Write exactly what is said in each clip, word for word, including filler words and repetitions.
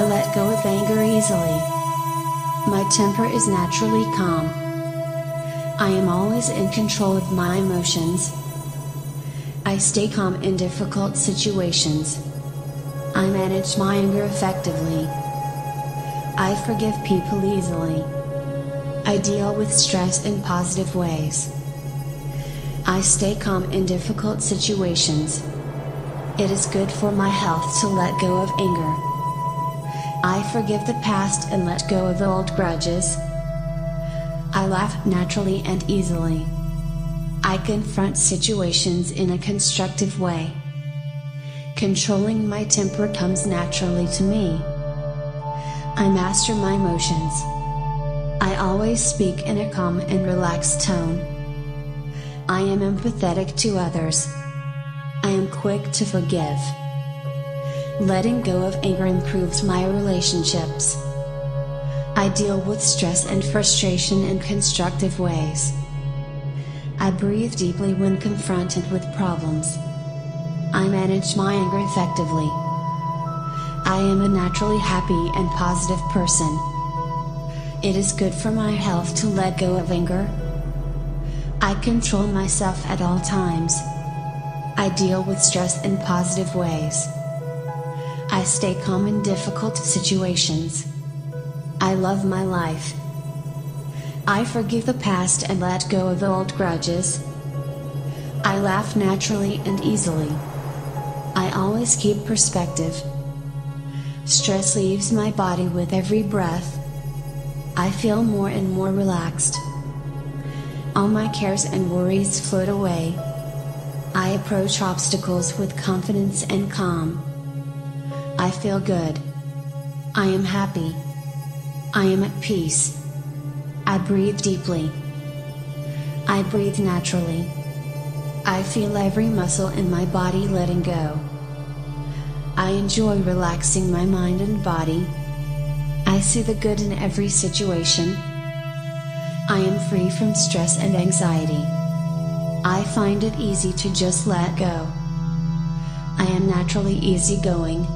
I let go of anger easily. My temper is naturally calm. I am always in control of my emotions. I stay calm in difficult situations. I manage my anger effectively. I forgive people easily. I deal with stress in positive ways. I stay calm in difficult situations. It is good for my health to let go of anger. I forgive the past and let go of old grudges. I laugh naturally and easily. I confront situations in a constructive way. Controlling my temper comes naturally to me. I master my emotions. I always speak in a calm and relaxed tone. I am empathetic to others. I am quick to forgive. Letting go of anger improves my relationships. I deal with stress and frustration in constructive ways. I breathe deeply when confronted with problems. I manage my anger effectively. I am a naturally happy and positive person. It is good for my health to let go of anger. I control myself at all times. I deal with stress in positive ways. I stay calm in difficult situations. I love my life. I forgive the past and let go of old grudges. I laugh naturally and easily. I always keep perspective. Stress leaves my body with every breath. I feel more and more relaxed. All my cares and worries float away. I approach obstacles with confidence and calm. I feel good. I am happy. I am at peace. I breathe deeply. I breathe naturally. I feel every muscle in my body letting go. I enjoy relaxing my mind and body. I see the good in every situation. I am free from stress and anxiety. I find it easy to just let go. I am naturally easygoing.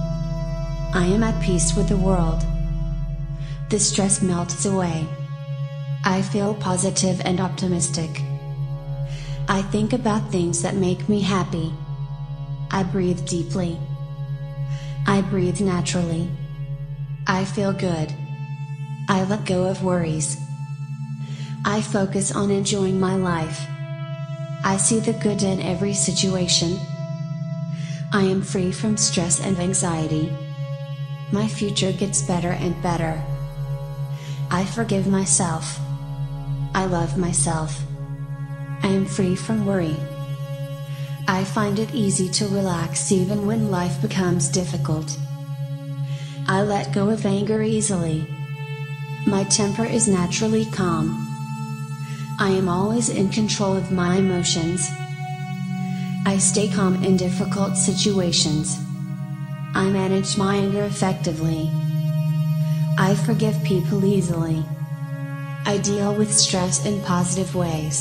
I am at peace with the world. The stress melts away. I feel positive and optimistic. I think about things that make me happy. I breathe deeply. I breathe naturally. I feel good. I let go of worries. I focus on enjoying my life. I see the good in every situation. I am free from stress and anxiety. My future gets better and better. I forgive myself. I love myself. I am free from worry. I find it easy to relax even when life becomes difficult. I let go of anger easily. My temper is naturally calm. I am always in control of my emotions. I stay calm in difficult situations. I manage my anger effectively. I forgive people easily. I deal with stress in positive ways.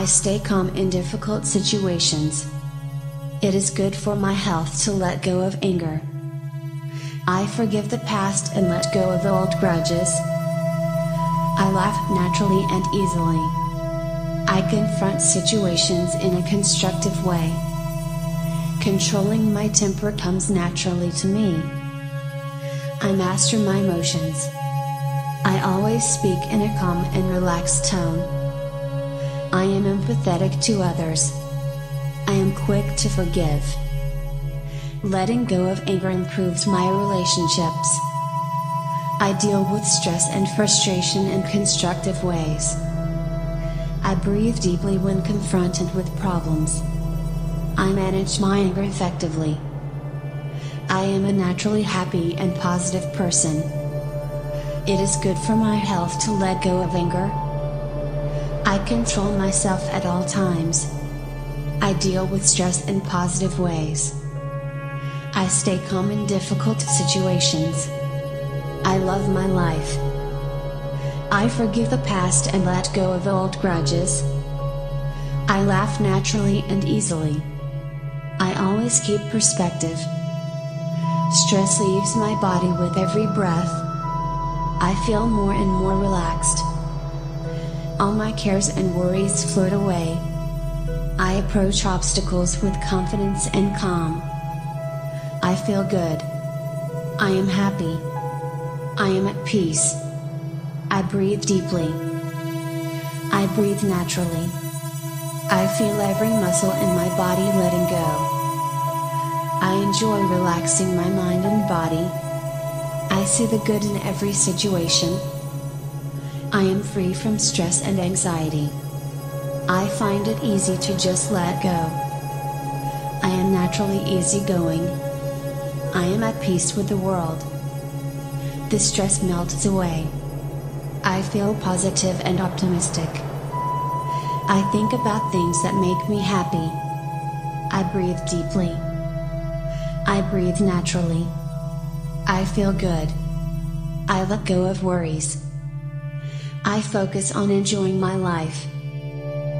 I stay calm in difficult situations. It is good for my health to let go of anger. I forgive the past and let go of old grudges. I laugh naturally and easily. I confront situations in a constructive way. Controlling my temper comes naturally to me. I master my emotions. I always speak in a calm and relaxed tone. I am empathetic to others. I am quick to forgive. Letting go of anger improves my relationships. I deal with stress and frustration in constructive ways. I breathe deeply when confronted with problems. I manage my anger effectively. I am a naturally happy and positive person. It is good for my health to let go of anger. I control myself at all times. I deal with stress in positive ways. I stay calm in difficult situations. I love my life. I forgive the past and let go of old grudges. I laugh naturally and easily. I always keep perspective. Stress leaves my body with every breath. I feel more and more relaxed. All my cares and worries float away. I approach obstacles with confidence and calm. I feel good. I am happy. I am at peace. I breathe deeply. I breathe naturally. I feel every muscle in my body letting go. I enjoy relaxing my mind and body. I see the good in every situation. I am free from stress and anxiety. I find it easy to just let go. I am naturally easygoing. I am at peace with the world. The stress melts away. I feel positive and optimistic. I think about things that make me happy. I breathe deeply. I breathe naturally. I feel good. I let go of worries. I focus on enjoying my life.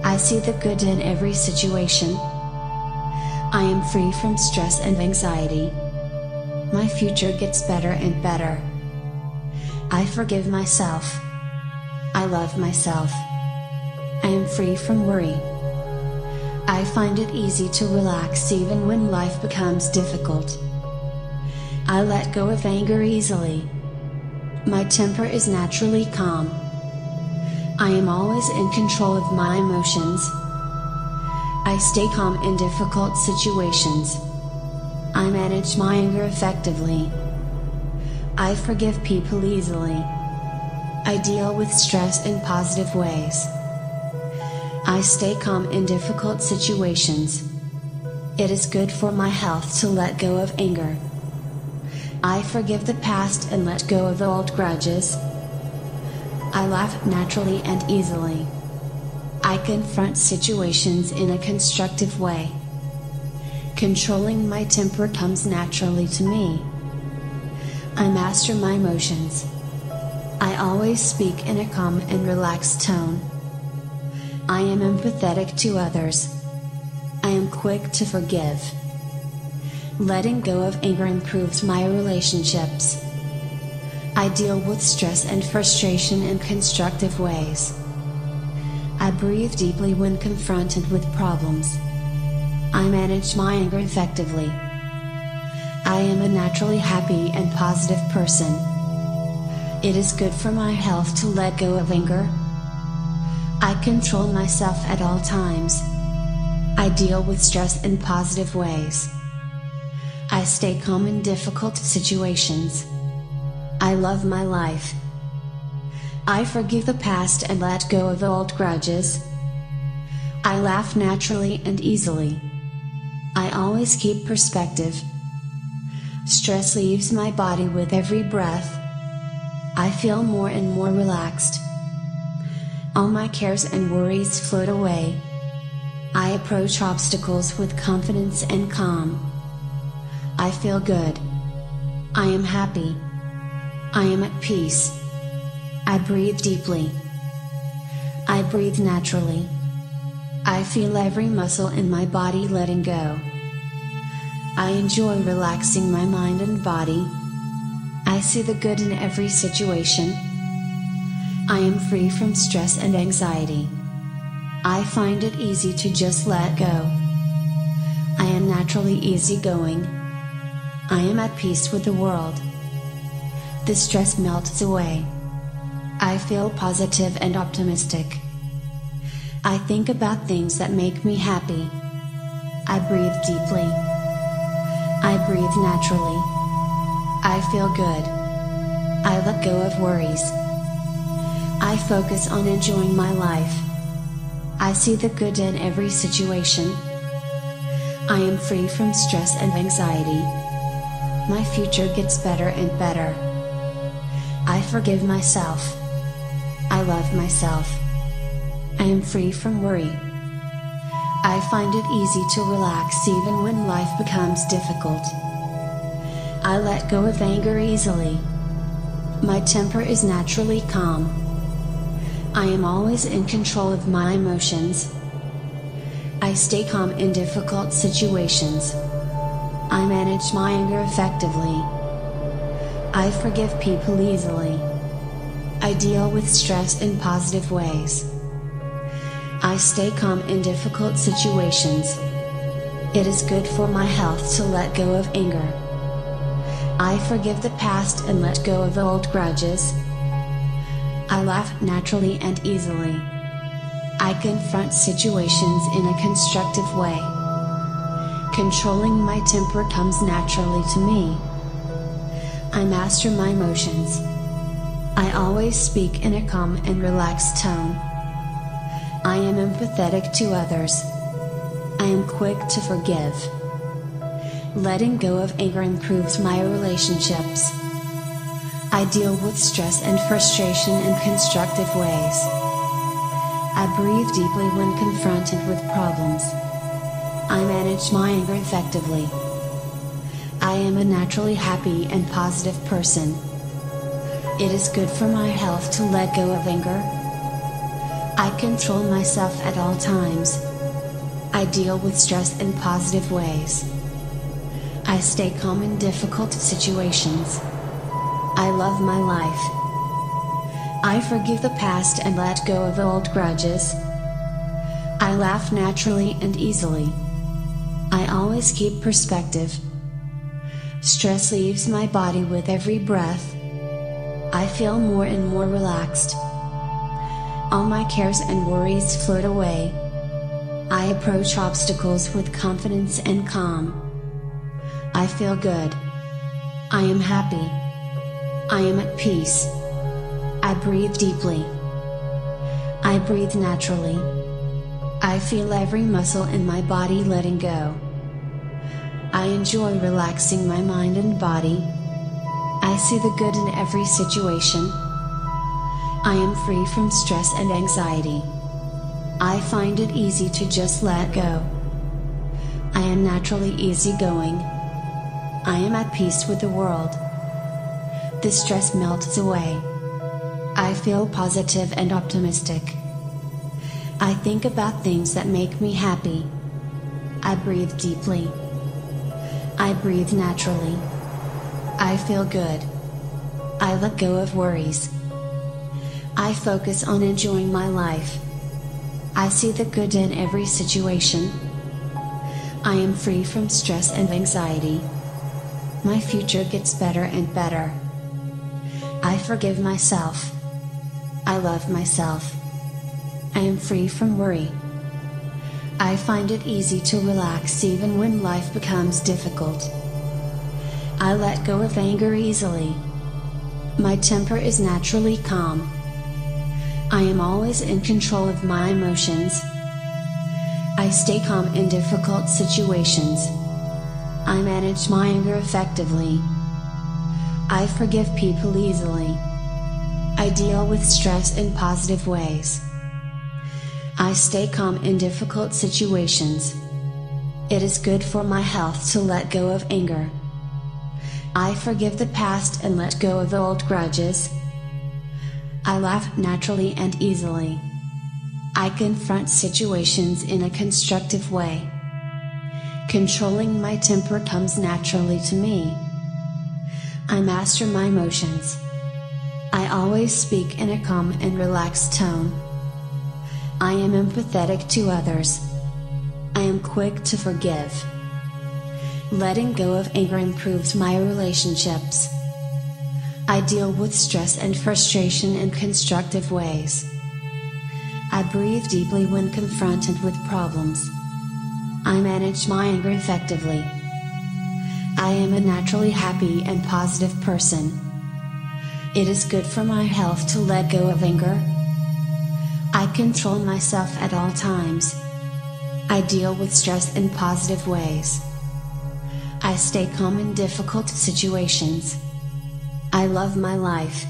I see the good in every situation. I am free from stress and anxiety. My future gets better and better. I forgive myself. I love myself. I am free from worry. I find it easy to relax even when life becomes difficult. I let go of anger easily. My temper is naturally calm. I am always in control of my emotions. I stay calm in difficult situations. I manage my anger effectively. I forgive people easily. I deal with stress in positive ways. I stay calm in difficult situations. It is good for my health to let go of anger. I forgive the past and let go of old grudges. I laugh naturally and easily. I confront situations in a constructive way. Controlling my temper comes naturally to me. I master my emotions. I always speak in a calm and relaxed tone. I am empathetic to others. I am quick to forgive. Letting go of anger improves my relationships. I deal with stress and frustration in constructive ways. I breathe deeply when confronted with problems. I manage my anger effectively. I am a naturally happy and positive person. It is good for my health to let go of anger. I control myself at all times. I deal with stress in positive ways. I stay calm in difficult situations. I love my life. I forgive the past and let go of old grudges. I laugh naturally and easily. I always keep perspective. Stress leaves my body with every breath. I feel more and more relaxed. All my cares and worries float away. I approach obstacles with confidence and calm. I feel good. I am happy. I am at peace. I breathe deeply. I breathe naturally. I feel every muscle in my body letting go. I enjoy relaxing my mind and body. I see the good in every situation. I am free from stress and anxiety. I find it easy to just let go. I am naturally easygoing. I am at peace with the world. The stress melts away. I feel positive and optimistic. I think about things that make me happy. I breathe deeply. I breathe naturally. I feel good. I let go of worries. I focus on enjoying my life. I see the good in every situation. I am free from stress and anxiety. My future gets better and better. I forgive myself. I love myself. I am free from worry. I find it easy to relax even when life becomes difficult. I let go of anger easily. My temper is naturally calm. I am always in control of my emotions. I stay calm in difficult situations. I manage my anger effectively. I forgive people easily. I deal with stress in positive ways. I stay calm in difficult situations. It is good for my health to let go of anger. I forgive the past and let go of old grudges. I laugh naturally and easily. I confront situations in a constructive way. Controlling my temper comes naturally to me. I master my emotions. I always speak in a calm and relaxed tone. I am empathetic to others. I am quick to forgive. Letting go of anger improves my relationships. I deal with stress and frustration in constructive ways. I breathe deeply when confronted with problems. I manage my anger effectively. I am a naturally happy and positive person. It is good for my health to let go of anger. I control myself at all times. I deal with stress in positive ways. I stay calm in difficult situations. I love my life. I forgive the past and let go of old grudges. I laugh naturally and easily. I always keep perspective. Stress leaves my body with every breath. I feel more and more relaxed. All my cares and worries float away. I approach obstacles with confidence and calm. I feel good. I am happy. I am at peace. I breathe deeply. I breathe naturally. I feel every muscle in my body letting go. I enjoy relaxing my mind and body. I see the good in every situation. I am free from stress and anxiety. I find it easy to just let go. I am naturally easygoing. I am at peace with the world. The stress melts away. I feel positive and optimistic. I think about things that make me happy. I breathe deeply. I breathe naturally. I feel good. I let go of worries. I focus on enjoying my life. I see the good in every situation. I am free from stress and anxiety. My future gets better and better. I forgive myself. I love myself. I am free from worry. I find it easy to relax even when life becomes difficult. I let go of anger easily. My temper is naturally calm. I am always in control of my emotions. I stay calm in difficult situations. I manage my anger effectively. I forgive people easily. I deal with stress in positive ways. I stay calm in difficult situations. It is good for my health to let go of anger. I forgive the past and let go of old grudges. I laugh naturally and easily. I confront situations in a constructive way. Controlling my temper comes naturally to me. I master my emotions. I always speak in a calm and relaxed tone. I am empathetic to others. I am quick to forgive. Letting go of anger improves my relationships. I deal with stress and frustration in constructive ways. I breathe deeply when confronted with problems. I manage my anger effectively. I am a naturally happy and positive person. It is good for my health to let go of anger. I control myself at all times. I deal with stress in positive ways. I stay calm in difficult situations. I love my life.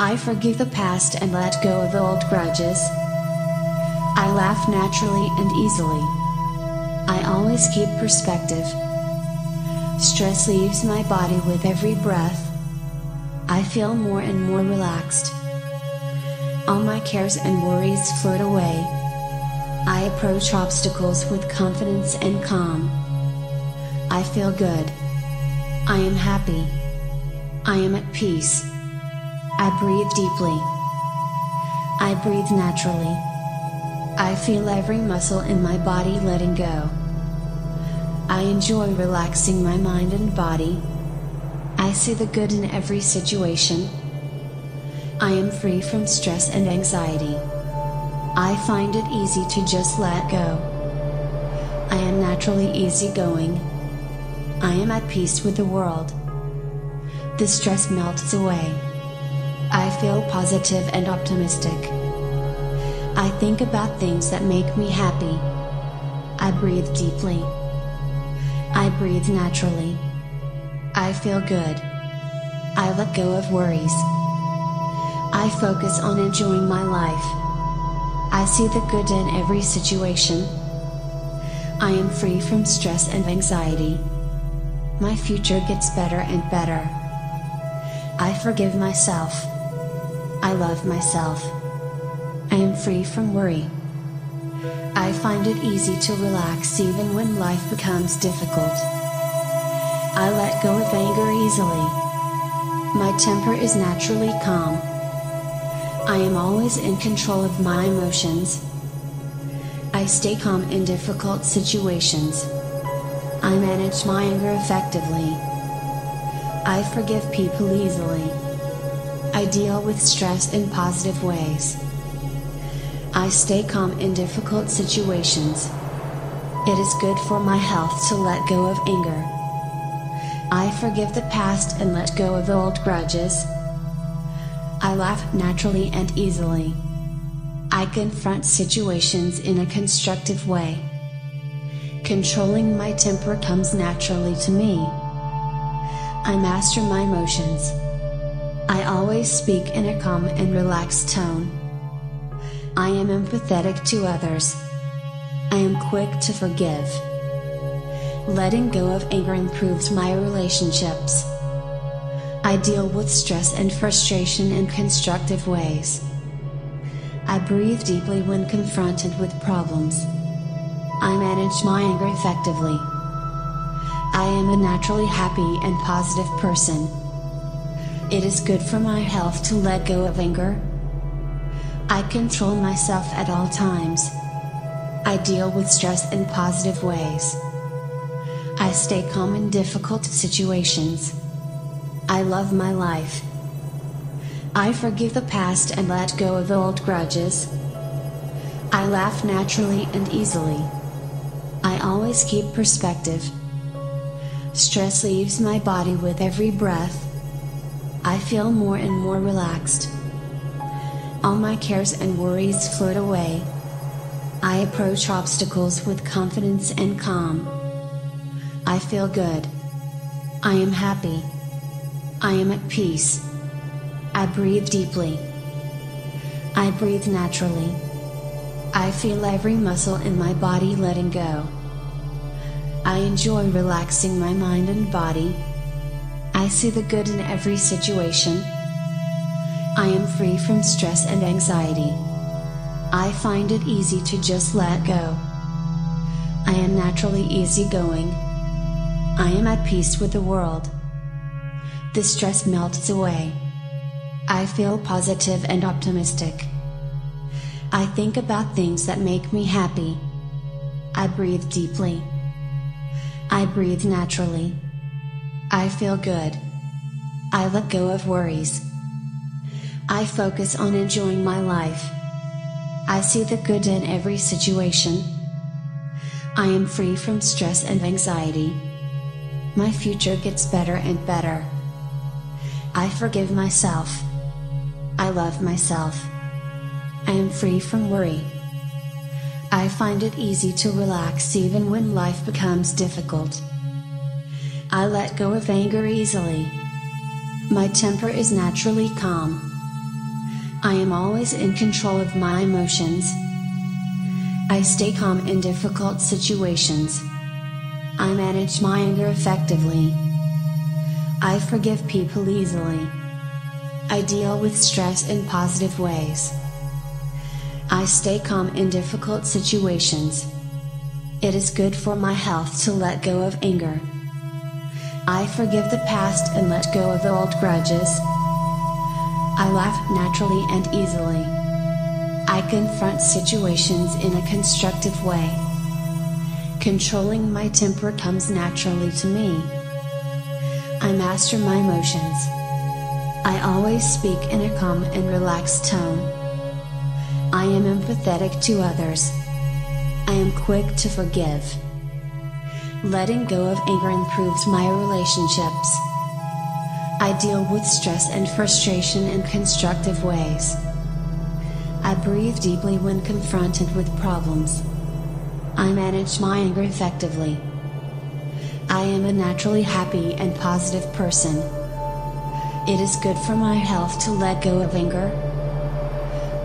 I forgive the past and let go of old grudges. I laugh naturally and easily. I always keep perspective. Stress leaves my body with every breath. I feel more and more relaxed. All my cares and worries float away. I approach obstacles with confidence and calm. I feel good. I am happy. I am at peace. I breathe deeply. I breathe naturally. I feel every muscle in my body letting go. I enjoy relaxing my mind and body. I see the good in every situation. I am free from stress and anxiety. I find it easy to just let go. I am naturally easygoing. I am at peace with the world. The stress melts away. I feel positive and optimistic. I think about things that make me happy. I breathe deeply. I breathe naturally. I feel good. I let go of worries. I focus on enjoying my life. I see the good in every situation. I am free from stress and anxiety. My future gets better and better. I forgive myself. I love myself. I am free from worry. I find it easy to relax even when life becomes difficult. I let go of anger easily. My temper is naturally calm. I am always in control of my emotions. I stay calm in difficult situations. I manage my anger effectively. I forgive people easily. I deal with stress in positive ways. I stay calm in difficult situations. It is good for my health to let go of anger. I forgive the past and let go of old grudges. I laugh naturally and easily. I confront situations in a constructive way. Controlling my temper comes naturally to me. I master my emotions. I always speak in a calm and relaxed tone. I am empathetic to others. I am quick to forgive. Letting go of anger improves my relationships. I deal with stress and frustration in constructive ways. I breathe deeply when confronted with problems. I manage my anger effectively. I am a naturally happy and positive person. It is good for my health to let go of anger. I control myself at all times. I deal with stress in positive ways. I stay calm in difficult situations. I love my life. I forgive the past and let go of old grudges. I laugh naturally and easily. I always keep perspective. Stress leaves my body with every breath. I feel more and more relaxed. All my cares and worries float away. I approach obstacles with confidence and calm. I feel good. I am happy. I am at peace. I breathe deeply. I breathe naturally. I feel every muscle in my body letting go. I enjoy relaxing my mind and body. I see the good in every situation. I am free from stress and anxiety. I find it easy to just let go. I am naturally easygoing. I am at peace with the world. The stress melts away. I feel positive and optimistic. I think about things that make me happy. I breathe deeply. I breathe naturally. I feel good. I let go of worries. I focus on enjoying my life. I see the good in every situation. I am free from stress and anxiety. My future gets better and better. I forgive myself. I love myself. I am free from worry. I find it easy to relax even when life becomes difficult. I let go of anger easily. My temper is naturally calm. I am always in control of my emotions. I stay calm in difficult situations. I manage my anger effectively. I forgive people easily. I deal with stress in positive ways. I stay calm in difficult situations. It is good for my health to let go of anger. I forgive the past and let go of the old grudges. I laugh naturally and easily. I confront situations in a constructive way. Controlling my temper comes naturally to me. I master my emotions. I always speak in a calm and relaxed tone. I am empathetic to others. I am quick to forgive. Letting go of anger improves my relationships. I deal with stress and frustration in constructive ways. I breathe deeply when confronted with problems. I manage my anger effectively. I am a naturally happy and positive person. It is good for my health to let go of anger.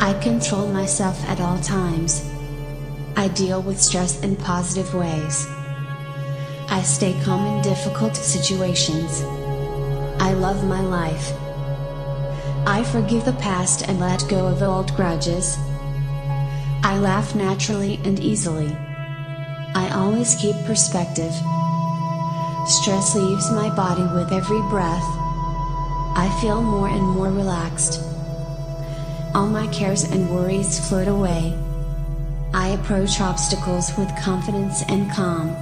I control myself at all times. I deal with stress in positive ways. I stay calm in difficult situations. I love my life. I forgive the past and let go of old grudges. I laugh naturally and easily. I always keep perspective. Stress leaves my body with every breath. I feel more and more relaxed. All my cares and worries float away. I approach obstacles with confidence and calm.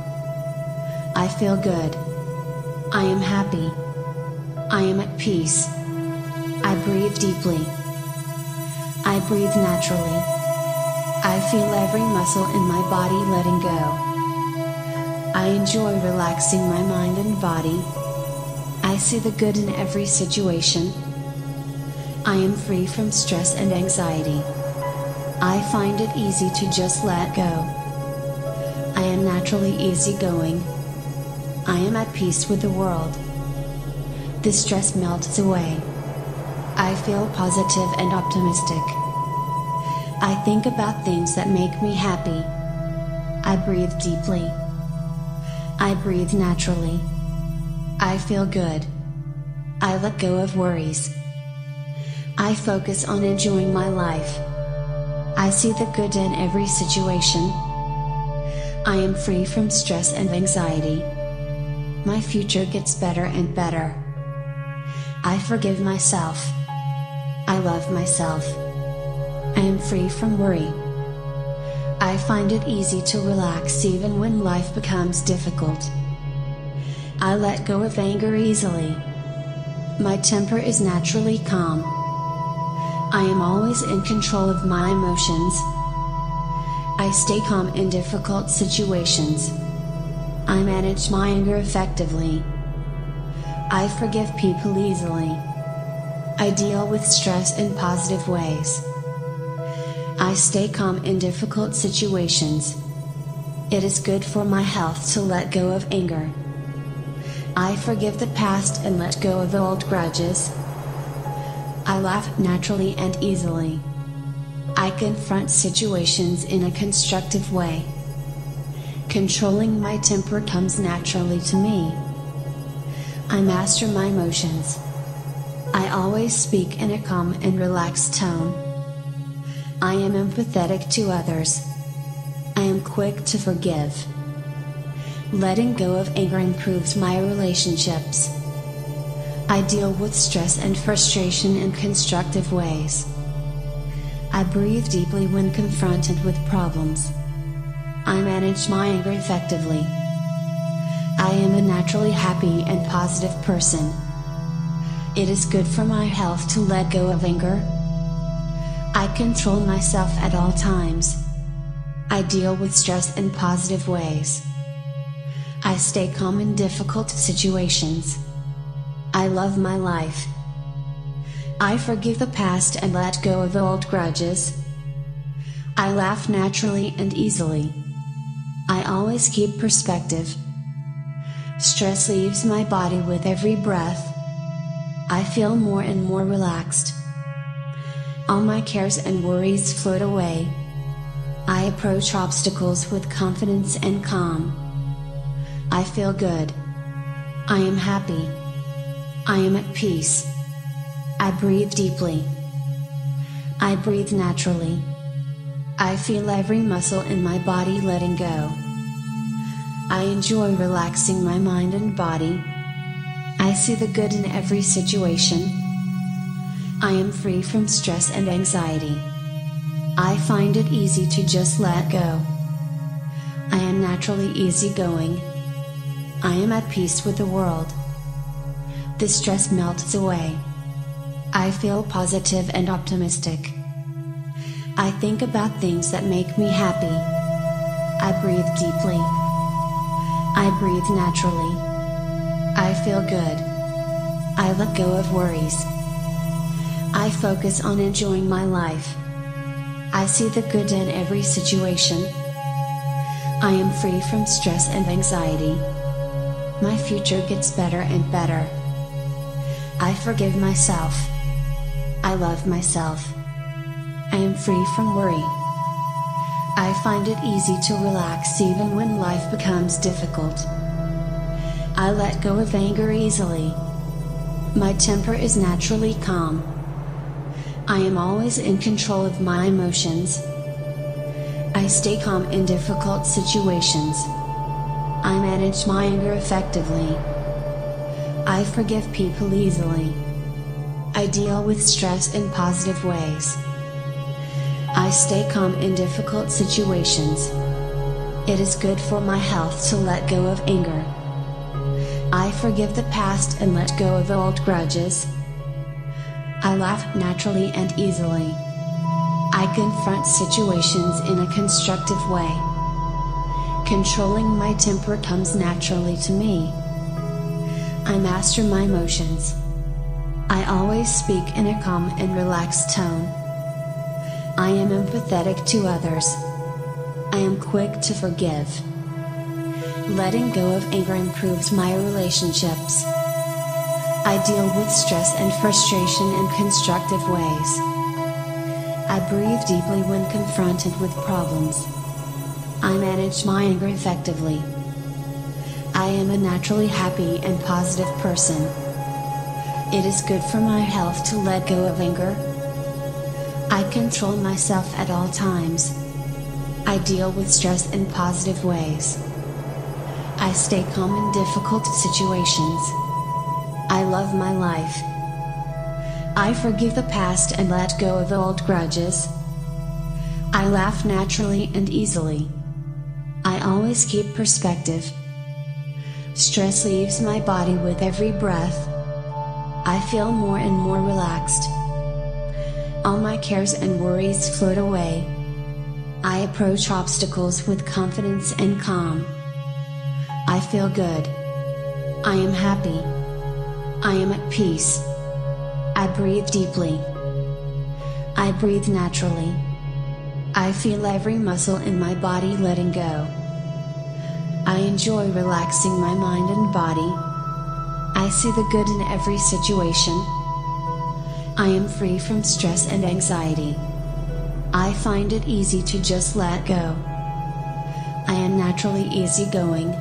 I feel good. I am happy. I am at peace. I breathe deeply. I breathe naturally. I feel every muscle in my body letting go. I enjoy relaxing my mind and body. I see the good in every situation. I am free from stress and anxiety. I find it easy to just let go. I am naturally easygoing. I am at peace with the world. The stress melts away. I feel positive and optimistic. I think about things that make me happy. I breathe deeply. I breathe naturally. I feel good. I let go of worries. I focus on enjoying my life. I see the good in every situation. I am free from stress and anxiety. My future gets better and better. I forgive myself. I love myself. I am free from worry. I find it easy to relax even when life becomes difficult. I let go of anger easily. My temper is naturally calm. I am always in control of my emotions. I stay calm in difficult situations. I manage my anger effectively. I forgive people easily. I deal with stress in positive ways. I stay calm in difficult situations. It is good for my health to let go of anger. I forgive the past and let go of old grudges. I laugh naturally and easily. I confront situations in a constructive way. Controlling my temper comes naturally to me. I master my emotions. I always speak in a calm and relaxed tone. I am empathetic to others. I am quick to forgive. Letting go of anger improves my relationships. I deal with stress and frustration in constructive ways. I breathe deeply when confronted with problems. I manage my anger effectively. I am a naturally happy and positive person. It is good for my health to let go of anger. I control myself at all times. I deal with stress in positive ways. I stay calm in difficult situations. I love my life. I forgive the past and let go of old grudges. I laugh naturally and easily. I always keep perspective. Stress leaves my body with every breath. I feel more and more relaxed. All my cares and worries float away. I approach obstacles with confidence and calm. I feel good. I am happy. I am at peace. I breathe deeply. I breathe naturally. I feel every muscle in my body letting go. I enjoy relaxing my mind and body. I see the good in every situation. I am free from stress and anxiety. I find it easy to just let go. I am naturally easygoing. I am at peace with the world. The stress melts away. I feel positive and optimistic. I think about things that make me happy. I breathe deeply. I breathe naturally. I feel good. I let go of worries. I focus on enjoying my life. I see the good in every situation. I am free from stress and anxiety. My future gets better and better. I forgive myself. I love myself. I am free from worry. I find it easy to relax even when life becomes difficult. I let go of anger easily. My temper is naturally calm. I am always in control of my emotions. I stay calm in difficult situations. I manage my anger effectively. I forgive people easily. I deal with stress in positive ways. I stay calm in difficult situations. It is good for my health to let go of anger. I forgive the past and let go of old grudges. I laugh naturally and easily. I confront situations in a constructive way. Controlling my temper comes naturally to me. I master my emotions. I always speak in a calm and relaxed tone. I am empathetic to others. I am quick to forgive. Letting go of anger improves my relationships. I deal with stress and frustration in constructive ways. I breathe deeply when confronted with problems. I manage my anger effectively. I am a naturally happy and positive person. It is good for my health to let go of anger. I control myself at all times. I deal with stress in positive ways. I stay calm in difficult situations. I love my life. I forgive the past and let go of old grudges. I laugh naturally and easily. I always keep perspective. Stress leaves my body with every breath. I feel more and more relaxed. All my cares and worries float away. I approach obstacles with confidence and calm. I feel good. I am happy. I am at peace. I breathe deeply. I breathe naturally. I feel every muscle in my body letting go. I enjoy relaxing my mind and body. I see the good in every situation. I am free from stress and anxiety. I find it easy to just let go. I am naturally easygoing.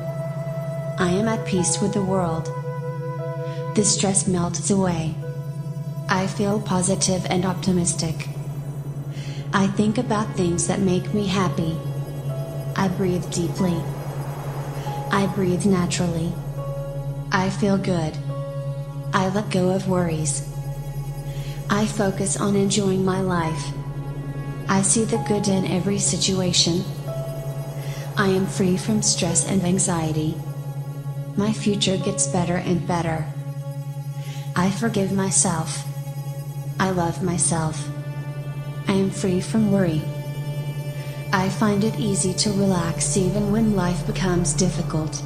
I am at peace with the world. The stress melts away. I feel positive and optimistic. I think about things that make me happy. I breathe deeply. I breathe naturally. I feel good. I let go of worries. I focus on enjoying my life. I see the good in every situation. I am free from stress and anxiety. My future gets better and better. I forgive myself. I love myself. I am free from worry. I find it easy to relax even when life becomes difficult.